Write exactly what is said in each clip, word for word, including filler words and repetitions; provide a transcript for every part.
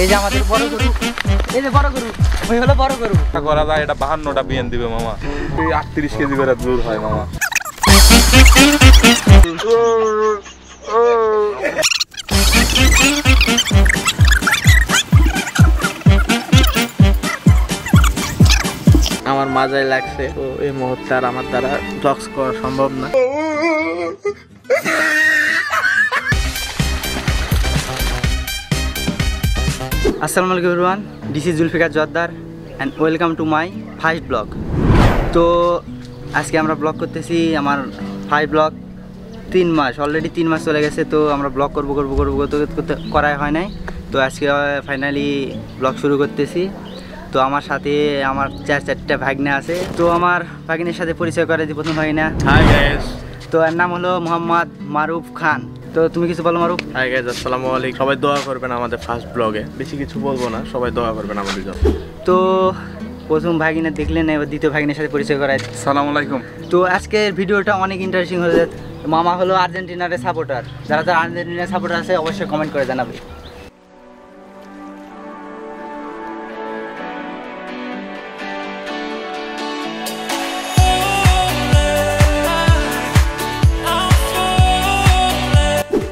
এই যে আমাদের বড় গরু, এই যে বড় গরু, ওই হলো বড় গরু। করা যায় এটা বাহান্নটা বিয়ান দিবে মামা, এই আটত্রিশ কেজি করে দূর হয় মামা। আমার মাজায় লাগছে, তো এই মুহূর্তে আর আমার দ্বারা জক্স করা সম্ভব না। আসসালামু আলাইকুম everyone, this is Zulfikar Jordar and welcome to my first blog. তো আজকে আমরা ব্লগ করতেছি, আমার ফার্স্ট ব্লগ তিন মাস অলরেডি তিন মাস চলে গেছে। তো আমরা ব্লগ করবো করবো করবো করতে করাই হয় নাই, তো আজকে ফাইনালি ব্লগ শুরু করতেছি। তো আমার সাথে আমার চার চারটা ভাগনা আছে, তো আমার ভাগিনের সাথে পরিচয় করে দিই। প্রথম ভাগিনা, তো এর নাম হলো মোহাম্মদ মারুফ খান। তো তুমি কিছু বলো মারুফ। হাই গাইস, আসসালামু আলাইকুম। সবাই দোয়া করবেন আমাদের ফার্স্ট ব্লগে, বেশি কিছু বলবো না, সবাই দোয়া করবেন আমাদের জন্য। তো প্রথম ভাগিনা দেখলেন, এবার দ্বিতীয় ভাগিনের সাথে পরিচয় করাই। আসসালামু আলাইকুম। তো আজকের ভিডিওটা অনেক ইন্টারেস্টিং হয়ে যাচ্ছে। মামা হলো আর্জেন্টিনার সাপোর্টার, যারা যারা আর্জেন্টিনার সাপোর্টার আছে অবশ্যই কমেন্ট করে জানাবে।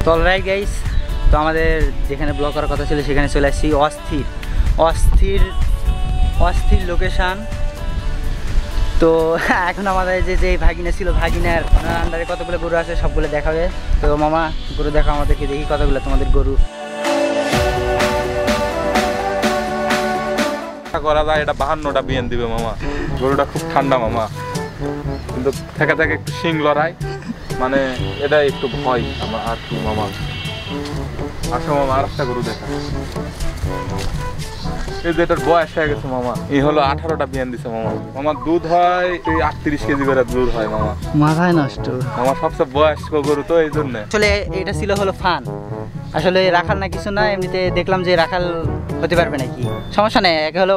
তো অলরাইট গাইস, তো আমাদের যেখানে ব্লগ করার কথা ছিল সেখানে চলে আসছি। অস্থির অস্থির অস্থির লোকেশান। তো এখন আমাদের যে যে ভাগিনা ছিল, ভাগিনার ওনার আন্ডারে কতগুলো গরু আছে সবগুলো দেখাবে। তো মামা গরু দেখা আমাদেরকে, দেখি কতগুলো তোমাদের গরু। করা যায় এটা বাহান্নটা বিয়ান দিবে মামা। গরুটা খুব ঠান্ডা মামা, কিন্তু থেকে থেকে একটু শিং লড়ায়, মানে এটা একটু ভয় আমার। আর কি মামা, আসো মামা আর একটা গরু দেখা। এই যে এটার বয়স হয়ে গেছে মামা, এই হলো আঠারোটা বিয়ান দিছে মামা। আমার দুধ হয় এই আটত্রিশ কেজি করে দুধ হয় মামা, মাথায় নষ্ট। আমার সবচেয়ে বয়স্ক গরু, তো এই জন্য আসলে এটা ছিল হলো ফান। আসলে রাখাল না কিছু না, এমনিতে দেখলাম যে রাখাল হতে পারবে নাকি, সমস্যা নেই, একে হলো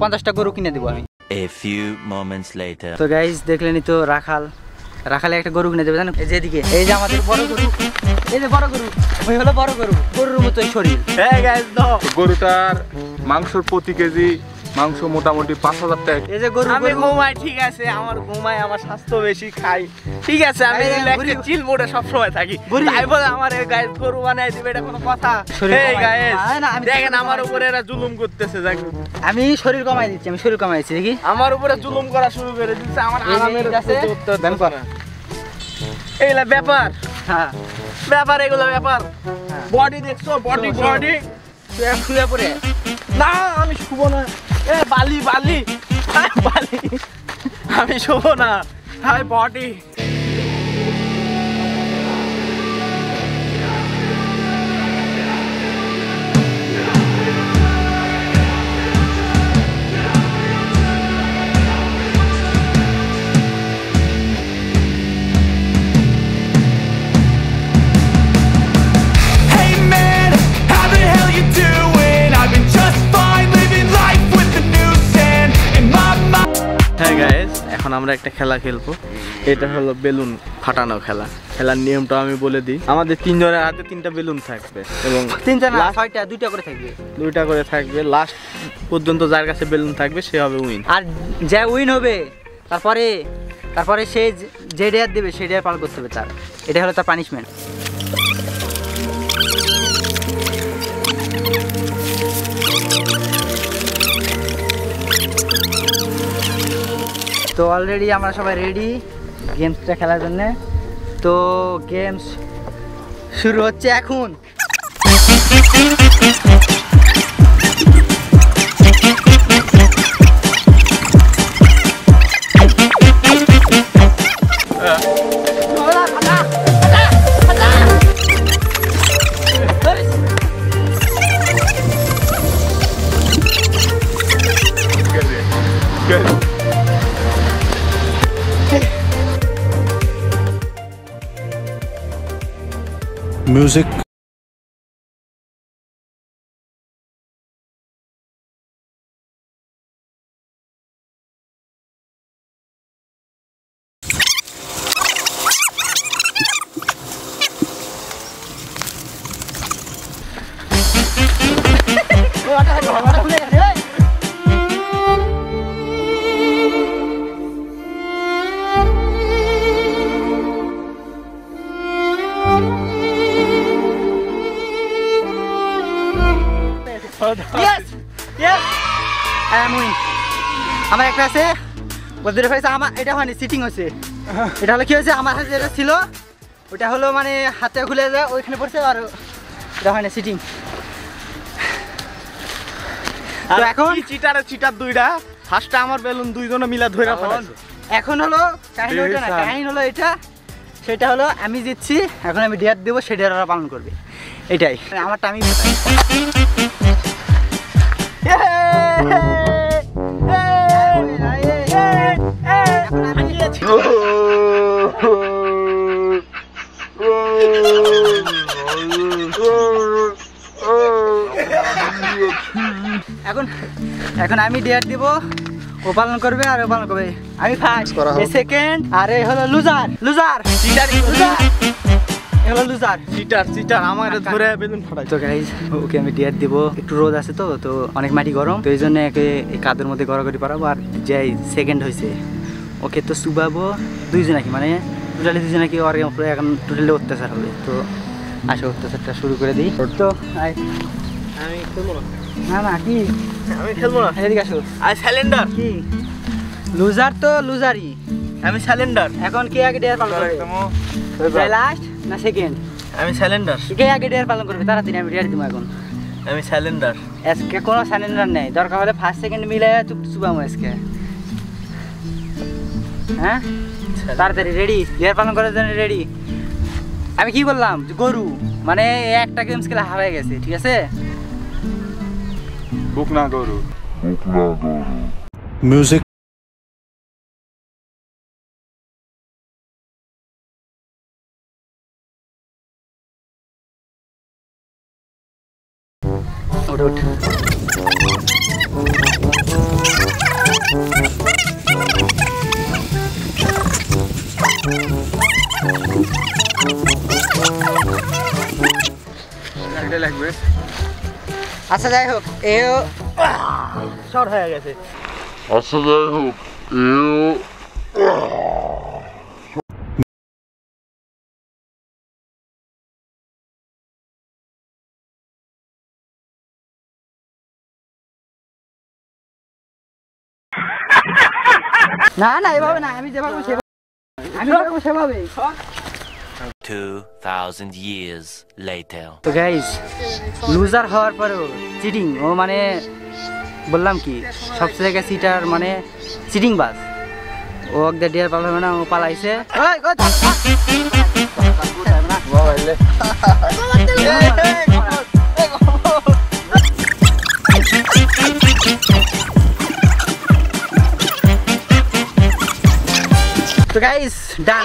পঞ্চাশটা গরু কিনে দেবো আমি। A few moments later. তো গাইস দেখলেনি তো, রাখাল রাখালে একটা গরু কিনে দেবে জানো। যেদিকে এই যে আমাদের বড় গরু, এই যে বড় গরু, ওই হলো বড় গরু, গরুর মতোই শরীর। হ্যাঁ গাইস, গরুটার মাংসের প্রতি কেজি মাংস মোটামুটি পাঁচ হাজার টাকা। এই যে গরু, আমি ঘুমাই ঠিক আছে, আমার ঘুমাই, আমার স্বাস্থ্য বেশি খাই ঠিক আছে, আমি চিল মোডে সব সময় থাকি। তাই বলে আমার এই গাইস গরু বানাই দিবে, এটা কোনো কথা? এই গাইস দেখেন আমার উপরে এরা জুলুম করতেছে। আমি শরীর কমাই দিচ্ছি, আমি শরীর কমাই দিচ্ছি, দেখি আমার উপরে জুলুম করা শুরু করে দিচ্ছে। আমার আরামের কাছে দান করা এইলা ব্যাপার, হ্যাঁ ব্যাপার, এগুলো ব্যাপার। বডি দেখছো, বডি বডি শুয়ে পড়ে না, আমি শুভ না। এ বালি বালি বালি, আমি শুভ না। হাই বডি, এখন আমরা একটা খেলা খেলবো, এটা হলো বেলুন ফাটানো খেলা। খেলার নিয়মটা আমি বলে দিই, আমাদের তিনজনের হাতে তিনটা বেলুন থাকবে এবং দুইটা করে থাকবে, দুইটা করে থাকবে লাস্ট পর্যন্ত। যার কাছে বেলুন থাকবে সে হবে উইন, আর যে উইন হবে তারপরে তারপরে সে যে ডেয়ার দেবে সে ডেয়ার পার করতে হবে তার, এটা হলো তার পানিশমেন্ট। তো অলরেডি আমরা সবাই রেডি গেমসটা খেলার জন্যে, তো গেমস শুরু হচ্ছে এখন। Music. Yes! Yes! I am winning. আমার একটা আছে বদরে ভাই আমার এটা মানে সিটিং হইছে এটা হলো কি হইছে আমার হাতে যেটা ছিল ওটা হলো মানে হাতে খুলে যায় ওইখানে পড়ছে আর এটা মানে সিটিং আর এখন চিটার আর চিটার দুইটা ফার্স্টটা আমার বেলুন দুইজনে মিলা ধইরা পড়াছে এখন হলো কাহিনী ওটা না কাহিনী হলো এটা সেটা হলো আমি জিতছি এখন আমি ডিয়ার দেব সেটা ওরা পালন করবে এটাই আমার টাইমিং এখন এখন আমি ডেয়ার দিব ও পালন করবে আর ও পালন করবে আমি ফার্স্ট এই সেকেন্ড আর এই হলো লুজার লুজার চিটার লুজার এই হলো লুজার চিটার চিটার আমারে ধরে বেলুন ফাটাই তো গাইস ওকে আমি ডেয়ার দিব একটু রোদ আছে তো তো অনেক মাটি গরম তো এইজন্য একে এই কাদের মধ্যে গড়াগড়ি পারাবো আর যে সেকেন্ড হইছে ওকে তো সুবাবো দুইজন নাকি মানে টোটালি দুইজন নাকি আর উপরে এখন টোটালি অত্যাচার হবে তো আসো অত্যাচারটা শুরু করে দিই তো আই আমি খেলবো না না কি আমি খেলবো না এদিকে আসো আই স্যালেন্ডার কি লুজার তো লুজারই আমি স্যালেন্ডার এখন কে আগে ডেয়ার পালন করবে তুমি লাস্ট না সেকেন্ড আমি স্যালেন্ডার কে আগে ডেয়ার পালন করবে তাড়াতাড়ি আমি ডেয়ার দিমু এখন আমি স্যালেন্ডার আজকে কোনো স্যালেন্ডার নাই দরকার হলে ফার্স্ট সেকেন্ড মিলায় চুপ সুবাম আজকে হ্যাঁ তাড়াতাড়ি রেডি ডেয়ার পালন করার জন্য রেডি আমি কি বললাম যে গরু মানে একটা গেমস খেলা হারাই গেছে ঠিক আছে Bukna Guru Bukna Guru Music লাগবে আচ্ছা যাই হোক এও শর্ট হয়ে গেছে আচ্ছা যাই হোক এও না না এভাবে না আমি যেভাবে সেভাবে আমি যেভাবে সেভাবে two thousand years later so guys loser হওয়ার পরেও চিটিং ও মানে বললাম কি সবচেয়ে কা সিটার মানে চিটিং বাস ও একটা ডিয়ার পালা হবে না ও পালাইছে ওই গো ওয়া ভাইলে তো গাইস ডান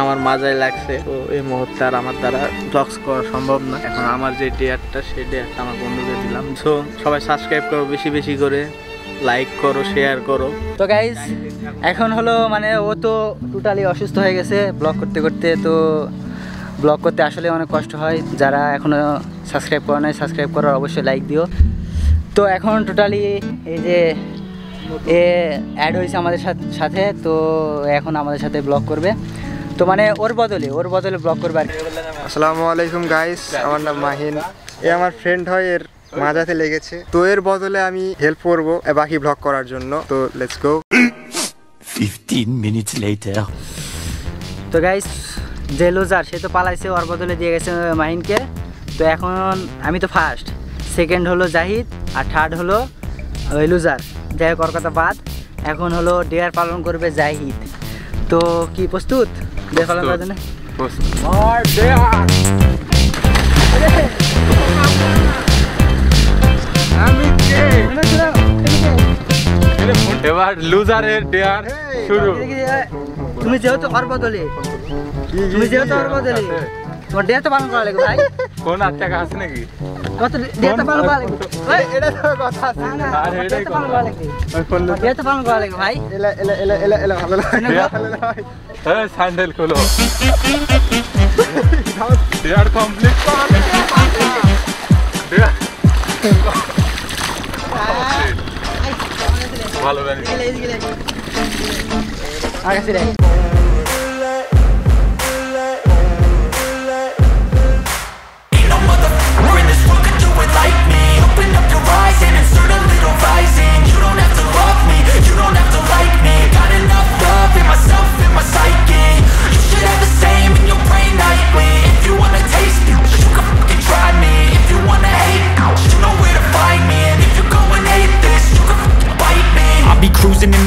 আমার মজাই লাগছে তো এই মুহূর্তে আর আমার দ্বারা ব্লগস করা সম্ভব না এখন আমার যে ডেয়ারটা সেই ডেয়ারটা আমার বন্ধুকে দিলাম সো সবাই সাবস্ক্রাইব করো বেশি বেশি করে লাইক করো শেয়ার করো তো গাইজ এখন হলো মানে ও তো টোটালি অসুস্থ হয়ে গেছে ব্লগ করতে করতে তো ব্লগ করতে আসলে অনেক কষ্ট হয় যারা এখনও সাবস্ক্রাইব করো নাই সাবস্ক্রাইব করো অবশ্যই লাইক দিও তো এখন টোটালি এই যে এ অ্যাড হয়েছে আমাদের সাথে তো এখন আমাদের সাথে ব্লগ করবে তো মানে ওর বদলে ওর বদলে ব্লগ করবে আর কি আসসালামু আলাইকুম গাইস আমার নাম মাহিন এ আমার ফ্রেন্ড হয় এর মাঝাতে লেগেছে তো এর বদলে আমি হেল্প করব বাকি ব্লগ করার জন্য তো let's go fifteen minutes later তো গাইস যে লুজার সে তো পালাইছে ওর বদলে দিয়ে গেছে মাহিনকে তো এখন আমি তো ফার্স্ট সেকেন্ড হলো জাহিদ আর থার্ড হলো ওই লুজার যাই হোক ওর কথা বাদ এখন হলো ডেয়ার পালন করবে জাহিদ তো কি প্রস্তুত ডেয়ার পালন করার জন্য এবার লুজারের ডেয়ার শুরু তুমি যেহেতু ওর বদলে তুমি যেহেতু ওর বদলে তোমার ডেয়ার তো পালন করা লাগবে ভাই কোন আচ্ছা কাজ নাকি কত ডেয়ার তো পালন করা লাগবে ভাই এটা তো কথা আছে না আরে এটাই পালন করা লাগবে কোন ডেয়ার তো পালন করা লাগবে ভাই এলা এলা এলা এলা এলা ভালো ভাই এই স্যান্ডেল খোলো ডেয়ার কমপ্লিট করা লাগবে ডেয়ার ভালো band in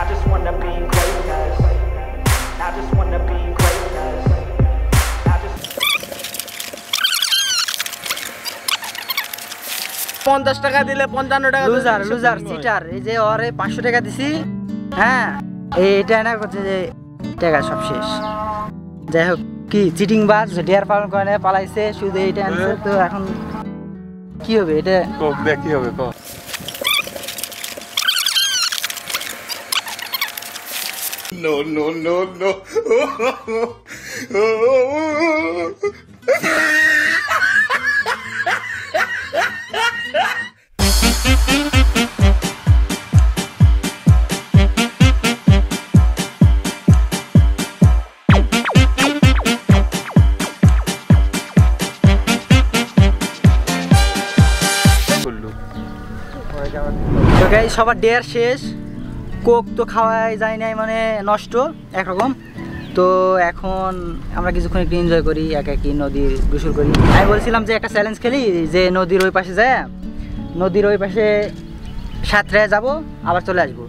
I just wanna be greatness. I just wanna be greatness. I just পঞ্চাশ টাকা দিলে পঞ্চান্ন টাকা লুজার লুজার সিটার এই যে ওরে পাঁচশো টাকা দিছি হ্যাঁ এইটা না করতে যে টাকা সব শেষ যাই হোক কি চিটিং বাজ ডেয়ার পালন করে না পালাইছে শুধু এইটা অ্যানসার তো এখন কি হবে এটা কোক দেখ কি হবে Coke no no no no সবার ডেয়ার শেষ কোক তো খাওয়াই যায় নাই মানে নষ্ট একরকম তো এখন আমরা কিছুক্ষণ একটু এনজয় করি এক একই নদীর গোসল করি আমি বলছিলাম যে একটা চ্যালেঞ্জ খেলি যে নদীর ওই পাশে যায় নদীর ওই পাশে সাঁতরায় যাব আবার চলে আসব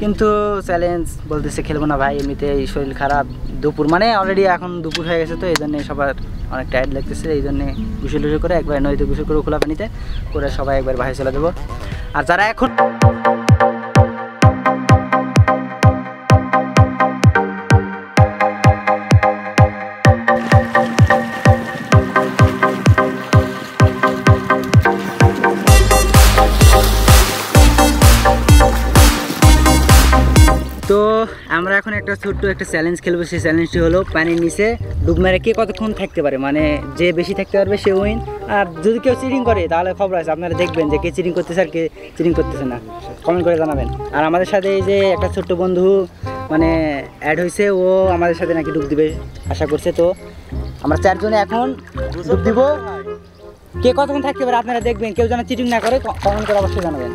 কিন্তু চ্যালেঞ্জ বলতেছে খেলবো না ভাই এমনিতেই শরীর খারাপ দুপুর মানে অলরেডি এখন দুপুর হয়ে গেছে তো এই জন্যে সবার অনেক টায়ার্ড লাগতেছে এই জন্যে গোসল টুসল করে একবার নদীতে গোসল করে খোলা পানিতে করে সবাই একবার বাইরে চলে যাবো আর যারা এখন তো আমরা এখন একটা ছোট্ট একটা চ্যালেঞ্জ খেলবো সেই চ্যালেঞ্জটি হলো পানির নিচে ডুব মেরে কে কতক্ষণ থাকতে পারে মানে যে বেশি থাকতে পারবে সে উইন আর যদি কেউ চিটিং করে তাহলে খবর আছে আপনারা দেখবেন যে কে চিটিং করতেছে আর কে চিটিং করতেছে না কমেন্ট করে জানাবেন আর আমাদের সাথে এই যে একটা ছোট্ট বন্ধু মানে অ্যাড হয়েছে ও আমাদের সাথে নাকি ডুব দিবে আশা করছে তো আমরা চারজনে এখন ডুব দিব কে কতক্ষণ থাকতে পারে আপনারা দেখবেন কেউ যেন চিটিং না করে কমেন্ট করে অবশ্যই জানাবেন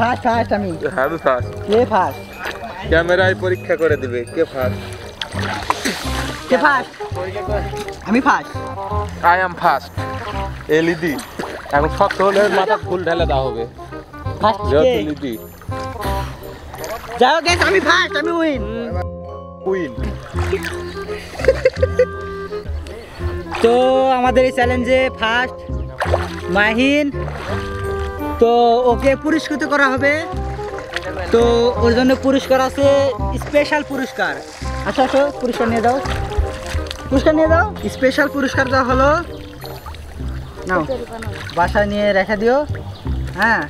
ফাস্ট ফাস্ট আমি হ্যাঁ ফাস্ট কে ফাস্ট ক্যামেরায় পরীক্ষা করে দিবে কে ফাস্ট কে ফাস্ট আমি first I am first LED এখন শক্ত হলে মাথা ফুল ঢেলে দাও হবে ফাস্ট এলইডি যাও गाइस আমি ফাস্ট আমি উইন উইন তো আমাদের এই চ্যালেঞ্জে ফাস্ট মাহিন তো ওকে পুরস্কৃত করা হবে তো ওর জন্য পুরস্কার আছে স্পেশাল পুরস্কার আচ্ছা আসো পুরস্কার নিয়ে দাও পুরস্কার নিয়ে দাও স্পেশাল পুরস্কার দেওয়া হলো নাও বাসা নিয়ে রেখে দিও হ্যাঁ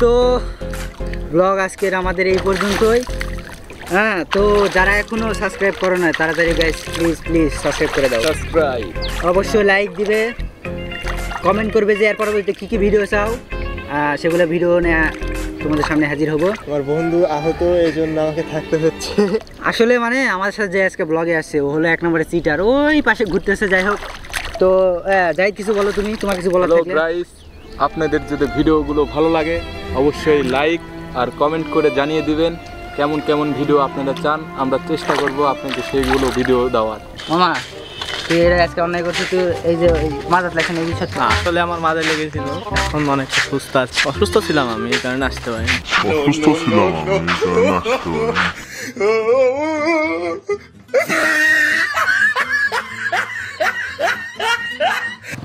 তো ব্লগ আজকের আমাদের এই পর্যন্তই হ্যাঁ তো যারা এখনো সাবস্ক্রাইব করো না তাড়াতাড়ি গাইস প্লিজ প্লিজ সাবস্ক্রাইব করে দাও। সাবস্ক্রাইব অবশ্যই লাইক দিবে, কমেন্ট করবে যে এর পরবর্তীতে কি কি ভিডিও চাও, সেগুলো ভিডিও নিয়ে তোমাদের সামনে হাজির হব। আমার বন্ধু আহত এইজন্য আমাকে থাকতে হচ্ছে। আসলে মানে আমার সাথে যে আজকে ব্লগে আসছে ও হলো এক নম্বরে চিটার, ওই পাশে ঘুরতেছে। যাই হোক তো যাই কিছু বলো তুমি, তোমার কিছু বলো। হ্যালো গাইস, আপনাদের যদি ভিডিওগুলো ভালো লাগে অবশ্যই লাইক আর কমেন্ট করে জানিয়ে দিবেন কেমন কেমন ভিডিও আপনারা চান, আমরা চেষ্টা করব আপনাদের সেইগুলো ভিডিও দেওয়ার। মামা তুই আজকে অন্যায় করছিস, তুই এই যে মাজার লেখা এই বিষয়। আসলে আমার মাজার লেগেছিল, এখন অনেক সুস্থ আছি, অসুস্থ ছিলাম আমি, এই কারণে আসতে পারিনি।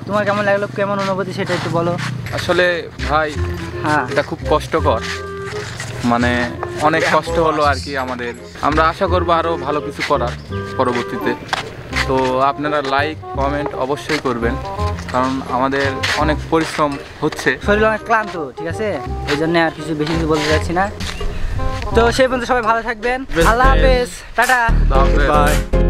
তোমার কেমন লাগলো, কেমন অনুভূতি সেটা একটু বলো। আসলে ভাই হ্যাঁ এটা খুব কষ্টকর, মানে অনেক কষ্ট হলো আর কি আমাদের। আমরা আশা করবো আরো ভালো কিছু করার পরবর্তীতে, তো আপনারা লাইক কমেন্ট অবশ্যই করবেন, কারণ আমাদের অনেক পরিশ্রম হচ্ছে, শরীর অনেক ক্লান্ত, ঠিক আছে? এই জন্য আর কিছু বেশি কিছু বলতে চাচ্ছি না। তো সেই পর্যন্ত সবাই ভালো থাকবেন, আল্লাহ হাফেজ, টাটা, বাই।